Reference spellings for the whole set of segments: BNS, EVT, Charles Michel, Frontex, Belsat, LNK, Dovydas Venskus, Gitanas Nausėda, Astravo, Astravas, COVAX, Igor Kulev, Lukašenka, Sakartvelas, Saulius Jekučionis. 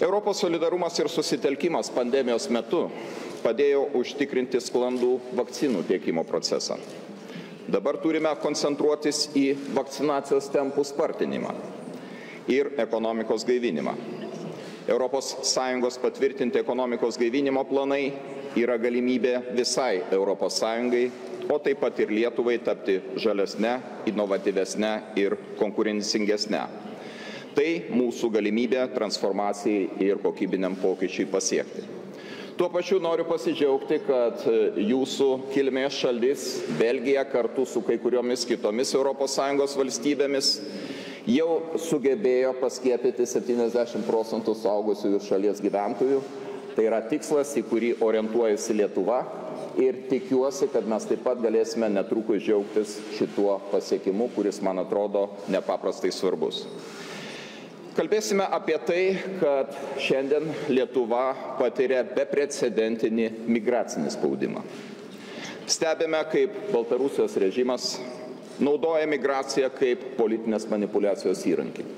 Europos solidarumas ir susitelkimas pandemijos metu padėjo užtikrinti sklandų vakcinų tiekimo procesą. Dabar turime koncentruotis į vakcinacijos tempų spartinimą ir ekonomikos gaivinimą. ES patvirtinti ekonomikos gaivinimo planai yra galimybė visai ES, o taip pat ir Lietuvai tapti žalesne, inovatyvesne ir konkurencingesne. Tai mūsų galimybė transformacijai ir kokybiniam pokyčiui pasiekti. Tuo pačiu noriu pasidžiaugti, kad jūsų kilmės šalis, Belgija, kartu su kai kuriomis kitomis ES valstybėmis, jau sugebėjo paskiepyti 70% suaugusiųjų šalies gyventojų. Tai yra tikslas, į kurį orientuojasi Lietuva, ir tikiuosi, kad mes taip pat galėsime netrukus džiaugtis šituo pasiekimu, kuris, man atrodo, nepaprastai svarbus. Kalbėsime apie tai, kad šiandien Lietuva patiria beprecedentinį migracinį spaudimą. Stebime, kaip Baltarusijos režimas naudoja migraciją kaip politinės manipuliacijos įrankį.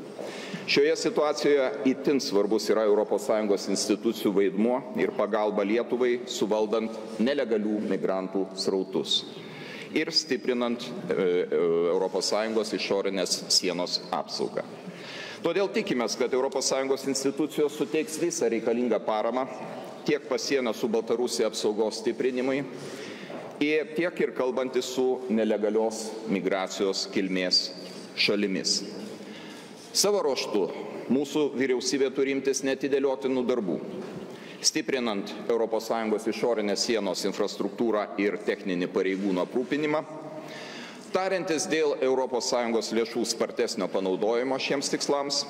Šioje situacijoje itin svarbus yra ES institucijų vaidmuo ir pagalba Lietuvai suvaldant nelegalių migrantų srautus ir stiprinant ES išorinės sienos apsaugą. Todėl tikimės, kad ES institucijos suteiks visą reikalingą paramą tiek pasienio su Baltarusija apsaugos stiprinimui, tiek ir kalbantis su nelegalios migracijos kilmės šalimis. Savo ruoštu mūsų vyriausybė turi imtis neatidėliotinų darbų, stiprinant ES išorinės sienos infrastruktūrą ir techninį pareigūnų aprūpinimą, tariantis dėl ES lėšų spartesnio panaudojimo šiems tikslams,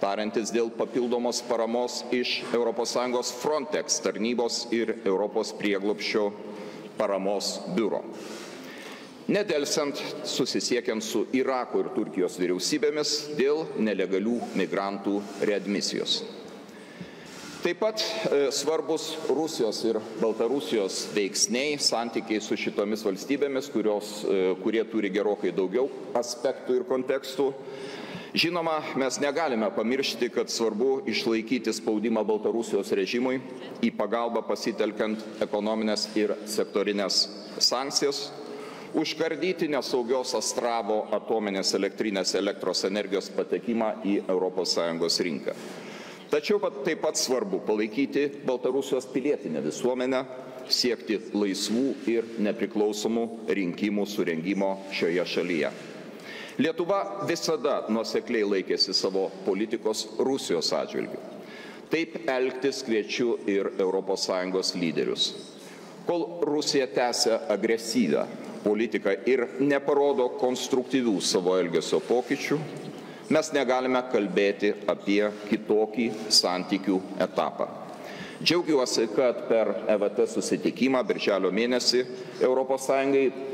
tariantis dėl papildomos paramos iš ES Frontex tarnybos ir Europos prieglobščio paramos biuro. Nedelsiant susisiekiant su Irako ir Turkijos vyriausybėmis dėl nelegalių migrantų readmisijos. Taip pat svarbus Rusijos ir Baltarusijos veiksniai, santykiai su šitomis valstybėmis, kurie turi gerokai daugiau aspektų ir kontekstų. Žinoma, mes negalime pamiršti, kad svarbu išlaikyti spaudimą Baltarusijos režimui į pagalbą pasitelkiant ekonominės ir sektorinės sankcijas, užkardyti nesaugios Astravo atominės elektrinės elektros energijos patekimą į ES rinką. Tačiau taip pat svarbu palaikyti Baltarusijos pilietinę visuomenę, siekti laisvų ir nepriklausomų rinkimų surengimo šioje šalyje. Lietuva visada nuosekliai laikėsi savo politikos Rusijos atžvilgiu. Taip elgtis kviečiu ir ES lyderius. Kol Rusija tęsia agresyvią politiką ir neparodo konstruktyvių savo elgesio pokyčių, mes negalime kalbėti apie kitokį santykių etapą. Džiaugiuosi, kad per EVT susitikimą birželio mėnesį ES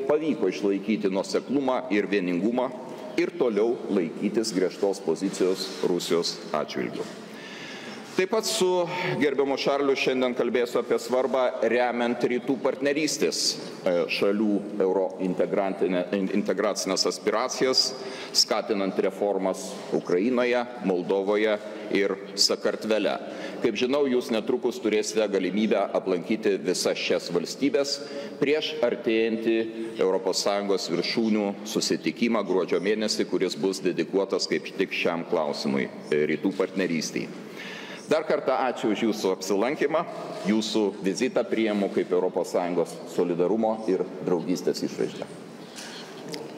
pavyko išlaikyti nuoseklumą ir vieningumą ir toliau laikytis griežtos pozicijos Rusijos atžvilgiu. Taip pat su gerbiamu Šarliu šiandien kalbėsiu apie svarbą remiant rytų partnerystės šalių eurointegracinės aspiracijas, skatinant reformas Ukrainoje, Moldovoje ir Sakartvele. Kaip žinau, jūs netrukus turėsite galimybę aplankyti visas šias valstybės prieš artėjantį ES viršūnių susitikimą gruodžio mėnesį, kuris bus dedikuotas kaip tik šiam klausimui rytų partnerystei. Dar kartą ačiū už jūsų apsilankymą, jūsų vizitą priimu kaip ES solidarumo ir draugystės išraišką.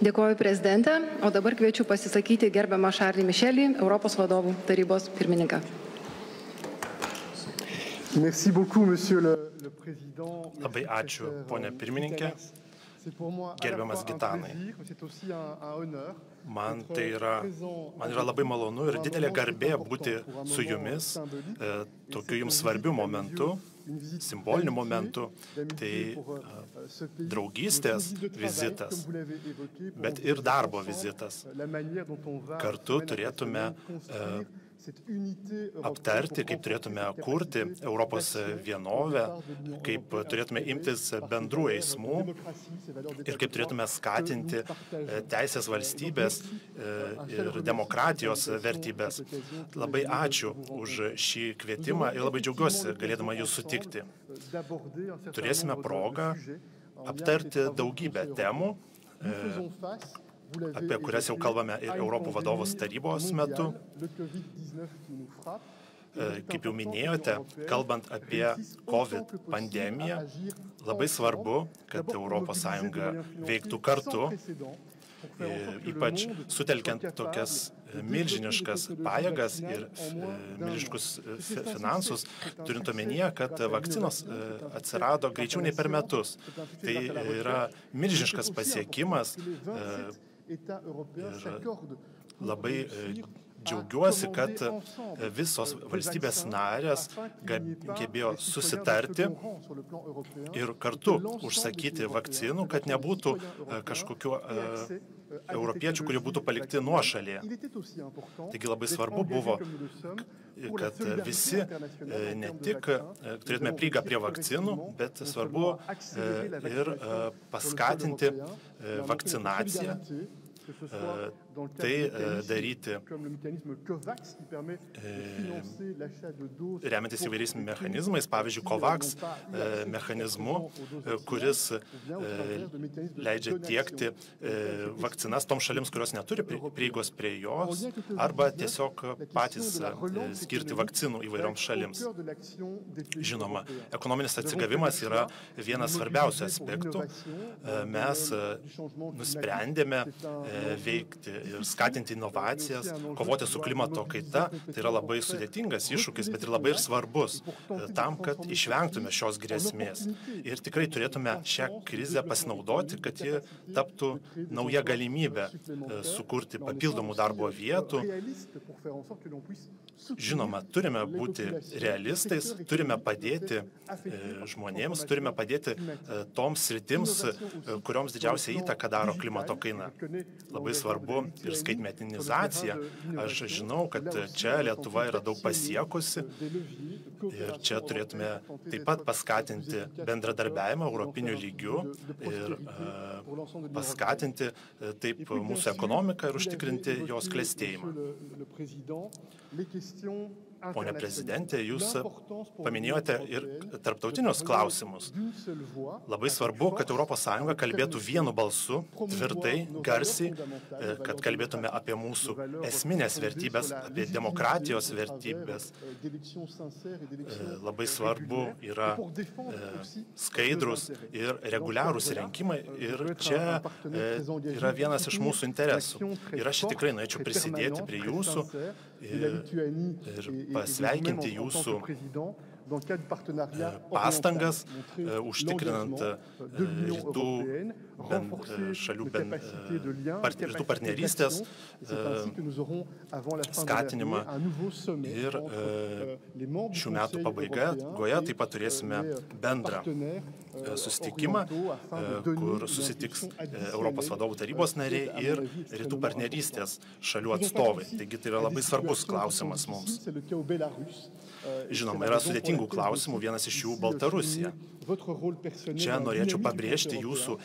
Dėkuoju, prezidente, o dabar kviečiu pasisakyti gerbiamą Charles Michelį, Europos vadovų tarybos pirmininką. Labai ačiū, ponė pirmininkė. Gerbiamas Gitanai, man yra labai malonu ir didelė garbė būti su jumis tokiu jums svarbiu momentu, simboliniu momentu, tai draugystės vizitas, bet ir darbo vizitas. Kartu turėtume aptarti, kaip turėtume kurti Europos vienovę, kaip turėtume imtis bendrų eismų ir kaip turėtume skatinti teisės valstybės ir demokratijos vertybės. Labai ačiū už šį kvietimą ir labai džiaugiuosi galėdama jūs sutikti. Turėsime progą aptarti daugybę temų, apie kurias jau kalbame ir Europų vadovų tarybos metu. Kaip jau minėjote, kalbant apie COVID pandemiją, labai svarbu, kad ES veiktų kartu, ypač sutelkiant tokias milžiniškas pajėgas ir milžiniškus finansus, turint omenyje, kad vakcinos atsirado greičiau nei per metus. Tai yra milžiniškas pasiekimas. Labai džiaugiuosi, kad visos valstybės narės gebėjo susitarti ir kartu užsakyti vakcinų, kad nebūtų kažkokių europiečių, kurie būtų palikti nuošalėje. Taigi labai svarbu buvo, kad visi ne tik turėtume prieigą prie vakcinų, bet svarbu ir paskatinti vakcinaciją. Tai daryti remiantis įvairiais mechanizmais, pavyzdžiui, COVAX mechanizmu, kuris leidžia tiekti vakcinas toms šalims, kurios neturi prieigos prie jos, arba tiesiog patys skirti vakcinų įvairioms šalims. Žinoma, ekonominis atsigavimas yra vienas svarbiausių aspektų. Mes nusprendėme veikti ir skatinti inovacijas, kovoti su klimato kaita. Tai yra labai sudėtingas iššūkis, bet ir labai svarbus tam, kad išvengtume šios grėsmės. Ir tikrai turėtume šią krizę pasinaudoti, kad ji taptų nauja galimybė sukurti papildomų darbo vietų. Žinoma, turime būti realistais, turime padėti žmonėms, turime padėti toms sritims, kurioms didžiausią įtaką daro klimato kaina. Labai svarbu ir skaitmetinizacija. Aš žinau, kad čia Lietuva yra daug pasiekusi ir čia turėtume taip pat paskatinti bendradarbiavimą europiniu lygiu ir paskatinti taip mūsų ekonomiką ir užtikrinti jos klestėjimą. Pone prezidente, jūs paminėjote ir tarptautinius klausimus. Labai svarbu, kad ES kalbėtų vienu balsu, tvirtai, garsiai, kad kalbėtume apie mūsų esminės vertybės, apie demokratijos vertybės. Labai svarbu yra skaidrus ir reguliarūs rinkimai ir čia yra vienas iš mūsų interesų. Ir aš tikrai norėčiau prisidėti prie jūsų ir pasveikinti jūsų pastangas, užtikrinant rytų šalių partnerystės skatinimą. Ir šių metų pabaigoje taip pat turėsime bendrą susitikimą, kur susitiks Europos vadovų tarybos nariai ir rytų partnerystės šalių atstovai. Taigi tai yra labai svarbus klausimas mums. Žinoma, yra sudėtingų klausimų, vienas iš jų Baltarusija. Čia norėčiau pabrėžti jūsų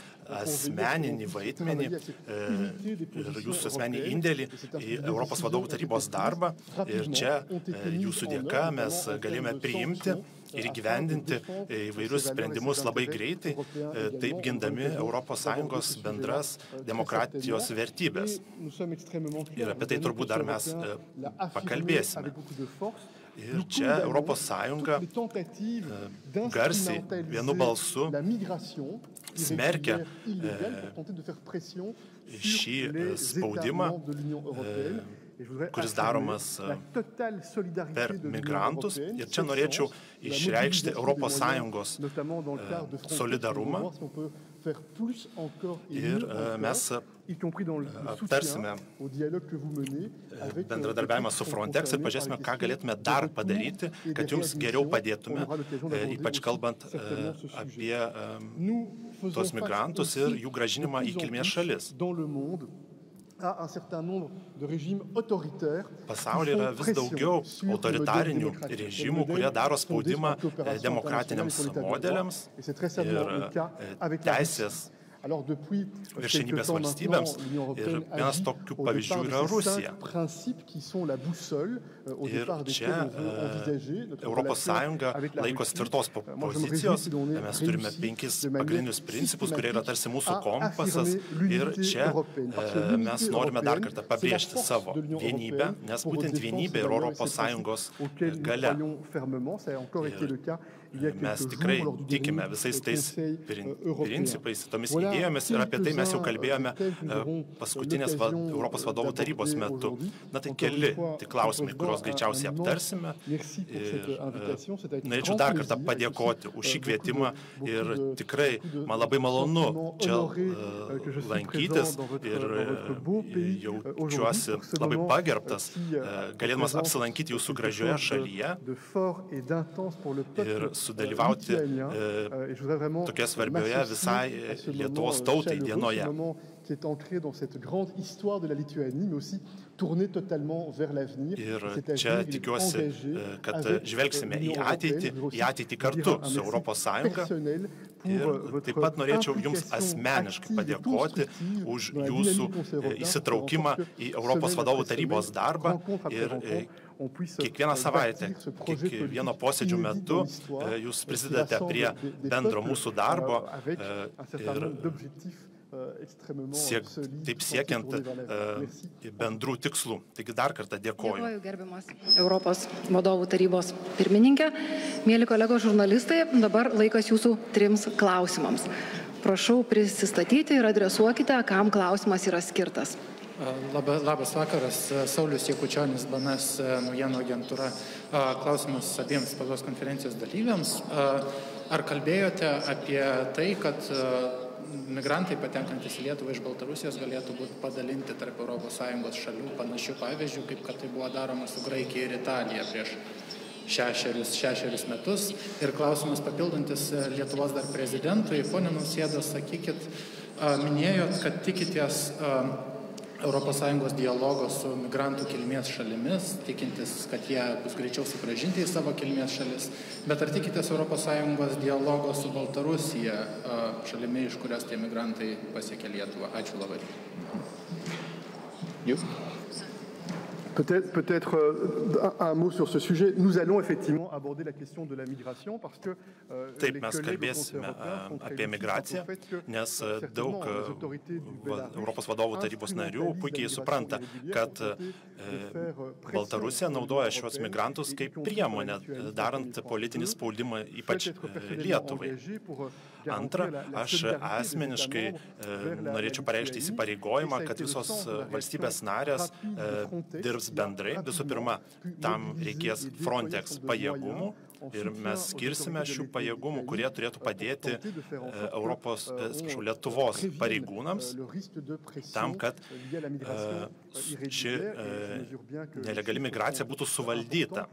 asmeninį vaidmenį ir jūsų asmeninį indėlį į Europos vadovų tarybos darbą. Ir čia jūsų dėka mes galėjome priimti ir įgyvendinti įvairius sprendimus labai greitai, taip gindami ES bendras demokratijos vertybės. Ir apie tai turbūt dar mes pakalbėsime. Ir čia ES garsiai vienu balsu smerkia šį spaudimą, kuris daromas per migrantus. Ir čia norėčiau išreikšti ES solidarumą. Ir mes aptarsime bendradarbiavimą su Frontex ir pažiūrėsime, ką galėtume dar padaryti, kad jums geriau padėtume, ypač kalbant apie tuos migrantus ir jų grąžinimą į kilmės šalis. à un certain nombre de régimes autoritaires. Pasaulyje yra vis daugiau autoritarinių režimų, kurie daro spaudimą demokratiniams modeliams ir teisės viršenybės valstybėms. Ir vienas tokių pavyzdžių yra Rusija. Ir čia Europos Sąjunga laikosi tvirtos pozicijos. Mes turime 5 pagrindinius principus, kurie yra tarsi mūsų kompasas. Ir čia mes norime dar kartą pabrėžti savo vienybę, nes būtent vienybė yra Europos Sąjungos galia. Mes tikrai tikime visais tais principais, tomis idėjomis, ir apie tai mes jau kalbėjome paskutinės Europos vadovų tarybos metu. Na tai keli tik klausimai, kuriuos greičiausiai aptarsime. Norėčiau dar kartą padėkoti už šį kvietimą ir tikrai man labai malonu čia lankytis ir jaučiuosi labai pagerbtas, galėdamas apsilankyti jūsų gražioje šalyje ir sudalyvauti tokia svarbioje visai Lietuvos tautai dienoje. Ir čia tikiuosi, kad žvelgsime į ateitį kartu su Europos Sąjunga. Ir taip pat norėčiau jums asmeniškai padėkoti už jūsų įsitraukimą į Europos vadovų tarybos darbą. Ir kiekvieną savaitę, kiekvieno posėdžių metu jūs prisidedate prie bendro mūsų darbo ir taip siekiant bendrų tikslų. Taigi dar kartą dėkoju. Dėkoju, gerbiamas Europos vadovų tarybos pirmininkė. Mieli kolegos žurnalistai, dabar laikas jūsų 3 klausimams. Prašau prisistatyti ir adresuokite, kam klausimas yra skirtas. Labas vakaras, Saulius Jekučionis, BNS naujienų agentūra. Klausimas abiems spaudos konferencijos dalyviams. Ar kalbėjote apie tai, kad migrantai patenkantys į Lietuvą iš Baltarusijos galėtų būti padalinti tarp ES šalių panašių pavyzdžių, kaip kad tai buvo daroma su Graikija ir Italija prieš 6 metus? Ir klausimas papildantis Lietuvos dar prezidentui. Pone Nausėda, sakykit, minėjot, kad tikitės ES dialogo su migrantų kilmės šalimis, tikintis, kad jie bus greičiau sugrąžinti į savo kilmės šalis. Bet ar tikitės ES dialogo su Baltarusija, šalimi, iš kurios tie migrantai pasiekė Lietuvą? Ačiū labai. Jūs? Peut-être un mot sur ce sujet. Nous allons effectivement aborder la question de la migration parce que taip, mes kalbėsime apie migraciją, nes daug Europos vadovų tarybos narių puikiai supranta, kad Baltarusija naudoja šiuos migrantus kaip priemonę, darant politinį spaudimą, ypač Lietuvai. Antra, aš asmeniškai norėčiau pareikšti įsipareigojimą, kad visos valstybės narės dirbs bendrai. Visų pirma, tam reikės Frontex pajėgumų ir mes skirsime šių pajėgumų, kurie turėtų padėti Lietuvos pareigūnams tam, kad ši nelegali migracija būtų suvaldyta.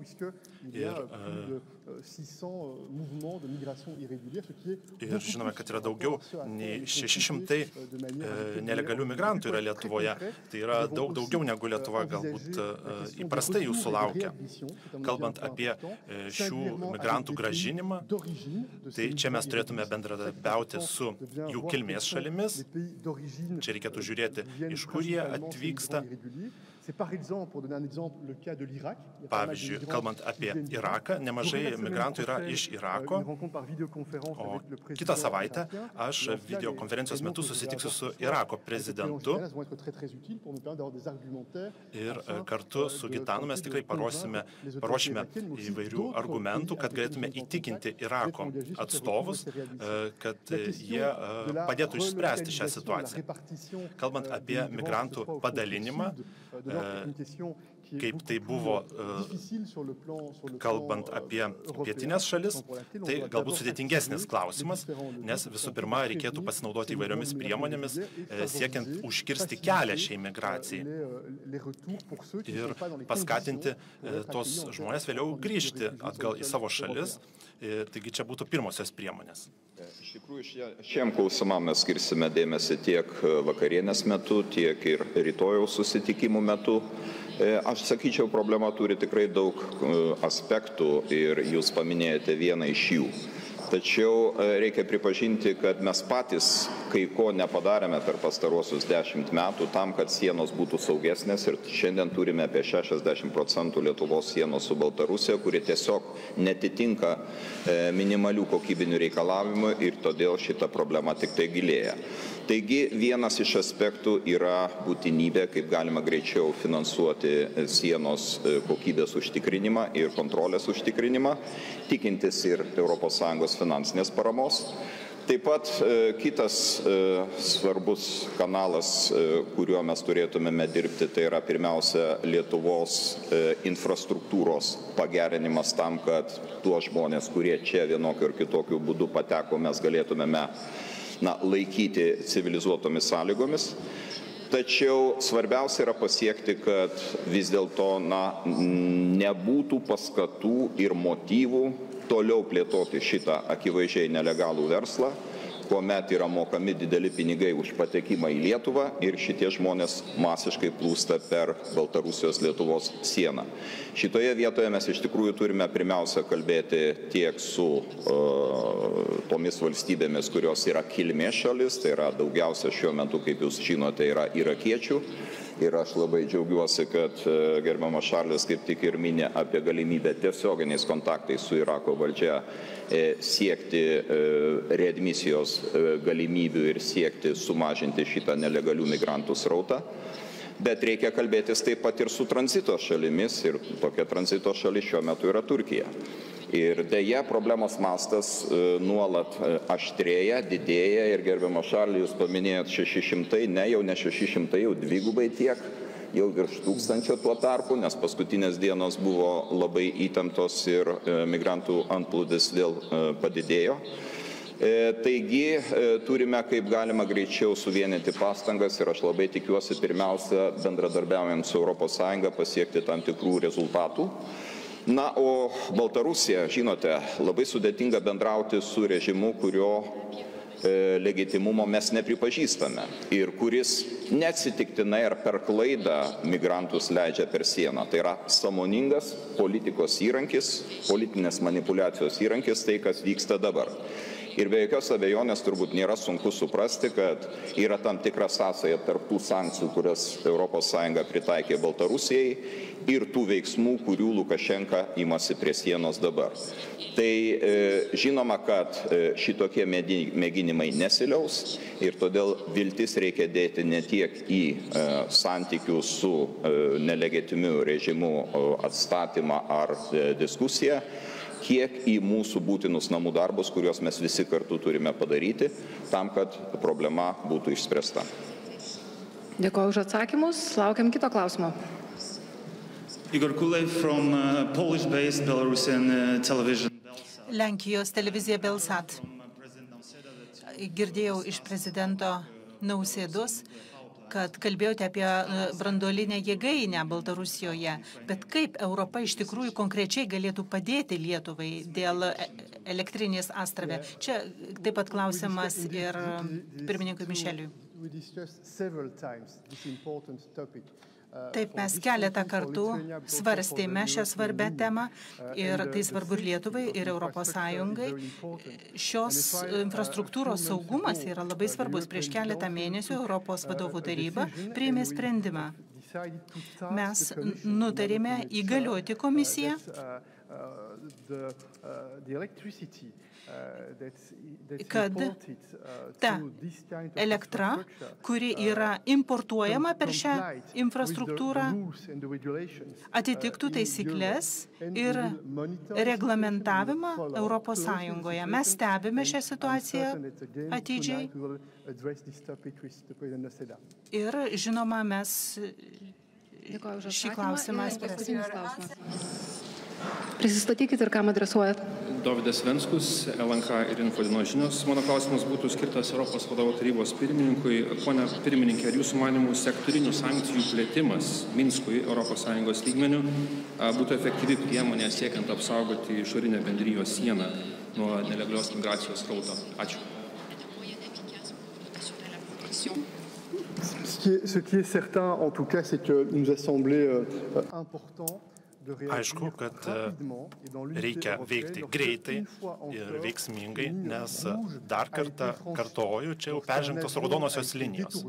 Ir žinome, kad yra daugiau nei 600 nelegalių migrantų yra Lietuvoje. Tai yra daug daugiau negu Lietuva galbūt įprastai jų sulaukia. Kalbant apie šių migrantų gražinimą, tai čia mes turėtume bendradarbiauti su jų kilmės šalimis. Čia reikėtų žiūrėti, iš kur jie atvyksta. Pavyzdžiui, kalbant apie Iraką, nemažai migrantų yra iš Irako, o kitą savaitę aš videokonferencijos metu susitiksiu su Irako prezidentu ir kartu su Gitanu mes tikrai paruošime įvairių argumentų, kad galėtume įtikinti Irako atstovus, kad jie padėtų išspręsti šią situaciją. Kalbant apie migrantų padalinimą, kaip tai buvo kalbant apie pietinės šalis, tai galbūt sudėtingesnis klausimas, nes visų pirma reikėtų pasinaudoti įvairiomis priemonėmis, siekiant užkirsti kelią šiai migracijai ir paskatinti tos žmonės vėliau grįžti atgal į savo šalis. Taigi čia būtų pirmosios priemonės. Iš tikrųjų, šiem klausimam mes skirsime dėmesį tiek vakarienės metu, tiek ir rytojaus susitikimų metu. Aš sakyčiau, problema turi tikrai daug aspektų ir jūs paminėjote vieną iš jų. Tačiau reikia pripažinti, kad mes patys kai ko nepadarėme per pastaruosius 10 metų tam, kad sienos būtų saugesnės, ir šiandien turime apie 60% Lietuvos sienos su Baltarusija, kurie tiesiog netitinka minimalių kokybinių reikalavimų, ir todėl šita problema tik tai gilėja. Taigi vienas iš aspektų yra būtinybė, kaip galima greičiau finansuoti sienos kokybės užtikrinimą ir kontrolės užtikrinimą, tikintis ir ES finansinės paramos. Taip pat kitas svarbus kanalas, kuriuo mes turėtumėme dirbti, tai yra pirmiausia Lietuvos infrastruktūros pagerinimas tam, kad tuos žmonės, kurie čia vienokiu ir kitokiu būdu pateko, mes galėtumėme laikyti civilizuotomis sąlygomis. Tačiau svarbiausia yra pasiekti, kad vis dėlto nebūtų paskatų ir motyvų toliau plėtoti šitą akivaizdžiai nelegalų verslą, kuomet yra mokami dideli pinigai už patekimą į Lietuvą ir šitie žmonės masiškai plūsta per Baltarusijos-Lietuvos sieną. Šitoje vietoje mes iš tikrųjų turime pirmiausia kalbėti tiek su tomis valstybėmis, kurios yra kilmės šalis, tai yra daugiausia šiuo metu, kaip jūs žinote, yra irakiečių. Ir aš labai džiaugiuosi, kad gerbiamas Šarlis kaip tik ir minė apie galimybę tiesioginiais kontaktais su Irako valdžia siekti readmisijos galimybių ir siekti sumažinti šitą nelegalių migrantų srautą. Bet reikia kalbėtis taip pat ir su tranzito šalimis, ir tokia tranzito šalis šiuo metu yra Turkija. Ir dėja, problemos mastas nuolat aštrėja, didėja, ir gerbiamo Šarlį, jūs paminėjot 600, ne, jau ne 600, jau 2x tiek, jau virš 1000 tuo tarpu, nes paskutinės dienos buvo labai įtemptos ir migrantų antplūdis vėl padidėjo. Taigi turime kaip galima greičiau suvienyti pastangas, ir aš labai tikiuosi pirmiausia bendradarbiaujant su ES pasiekti tam tikrų rezultatų. O Baltarusija, žinote, labai sudėtinga bendrauti su režimu, kurio legitimumo mes nepripažįstame ir kuris neatsitiktinai ar per klaidą migrantus leidžia per sieną. Tai yra sąmoningas politikos įrankis, politinės manipuliacijos įrankis, tai kas vyksta dabar. Ir be jokios abejonės turbūt nėra sunku suprasti, kad yra tam tikra sąsaja tarp tų sankcijų, kurias ES pritaikė Baltarusijai, ir tų veiksmų, kurių Lukašenka imasi prie sienos dabar. Tai žinoma, kad šitokie mėginimai nesiliaus, ir todėl viltis reikia dėti ne tiek į santykių su nelegitimiu režimu atstatymą ar diskusiją, kiek į mūsų būtinus namų darbus, kuriuos mes visi kartu turime padaryti, tam, kad problema būtų išspręsta. Dėkuoju už atsakymus. Laukiam kito klausimo. Igor Kulev from Polish-based Belarusian television. Lenkijos televizija Belsat. Girdėjau iš prezidento Nausėdos, kad kalbėjote apie branduolinę jėgainę Baltarusijoje, bet kaip Europa iš tikrųjų konkrečiai galėtų padėti Lietuvai dėl elektrinės Astrave? Čia taip pat klausimas ir pirmininkui Mišeliui. Taip, mes keletą kartų svarstėme šią svarbę temą, ir tai svarbu ir Lietuvai, ir ES. Šios infrastruktūros saugumas yra labai svarbus. Prieš keletą mėnesių ES vadovų taryba priėmė sprendimą. Mes nutarėme įgalioti komisiją kad ta elektra, kuri yra importuojama per šią infrastruktūrą, atitiktų taisyklės ir reglamentavimą ES. Mes stebime šią situaciją atidžiai ir, žinoma, mes šį klausimą spręsime. Prisistatykit ir kam adresuojat. Dovydas Venskus, LNK ir Infodienos žinios. Mano klausimas būtų skirtas Europos vadovų tarybos pirmininkui. Pone pirmininkė, ar jūsų manimų sektorinių sankcijų plėtimas Minskui ES lygmeniu būtų efektyvi priemonė siekiant apsaugoti išorinę bendrijos sieną nuo nelegalios migracijos srauto? Ačiū. Ce qui est certain, en tout cas, c'est qu'il nous a semblé important. Aišku, kad reikia veikti greitai ir veiksmingai, nes dar kartą kartoju, čia jau peržengtos raudonosios linijos.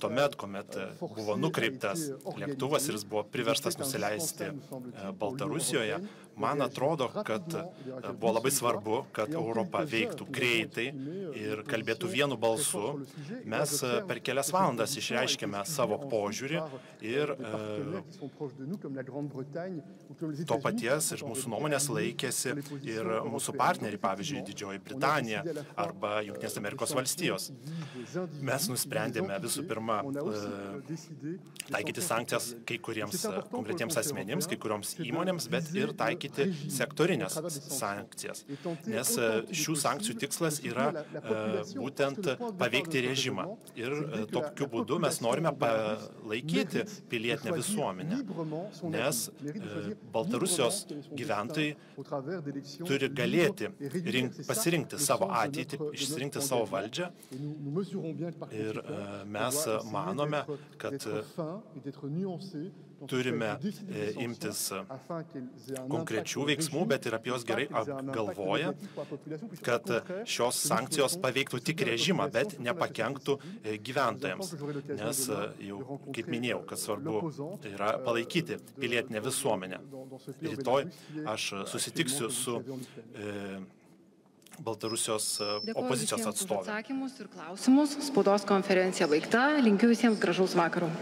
Tuomet, kuomet buvo nukreiptas lėktuvas ir jis buvo priverstas nusileisti Baltarusijoje, man atrodo, kad buvo labai svarbu, kad Europa veiktų greitai ir kalbėtų vienu balsu. Mes per kelias valandas išreiškėme savo požiūrį ir to paties iš mūsų nuomonės laikėsi ir mūsų partneriai, pavyzdžiui, Didžioji Britanija arba Jungtinės Amerikos valstijos. Mes nusprendėme visų pirma taikyti sankcijas kai kuriems konkretiems asmenims, kai kurioms įmonėms, bet ir taikyti sektorinės sankcijas, nes šių sankcijų tikslas yra būtent paveikti režimą. Ir tokiu būdu mes norime palaikyti pilietinę visuomenę, nes Baltarusijos gyventojai turi galėti pasirinkti savo ateitį, išsirinkti savo valdžią. Ir mes manome, kad turime imtis konkrečių veiksmų, bet ir apie juos gerai apgalvoję, kad šios sankcijos paveiktų tik režimą, bet nepakenktų gyventojams. Nes jau, kaip minėjau, kad svarbu yra palaikyti pilietinę visuomenę. Rytoj aš susitiksiu su Baltarusijos opozicijos atstovė. Dėkoju visiems už atsakymus ir klausimus. Spaudos konferencija baigta. Linkiu visiems gražaus vakaro.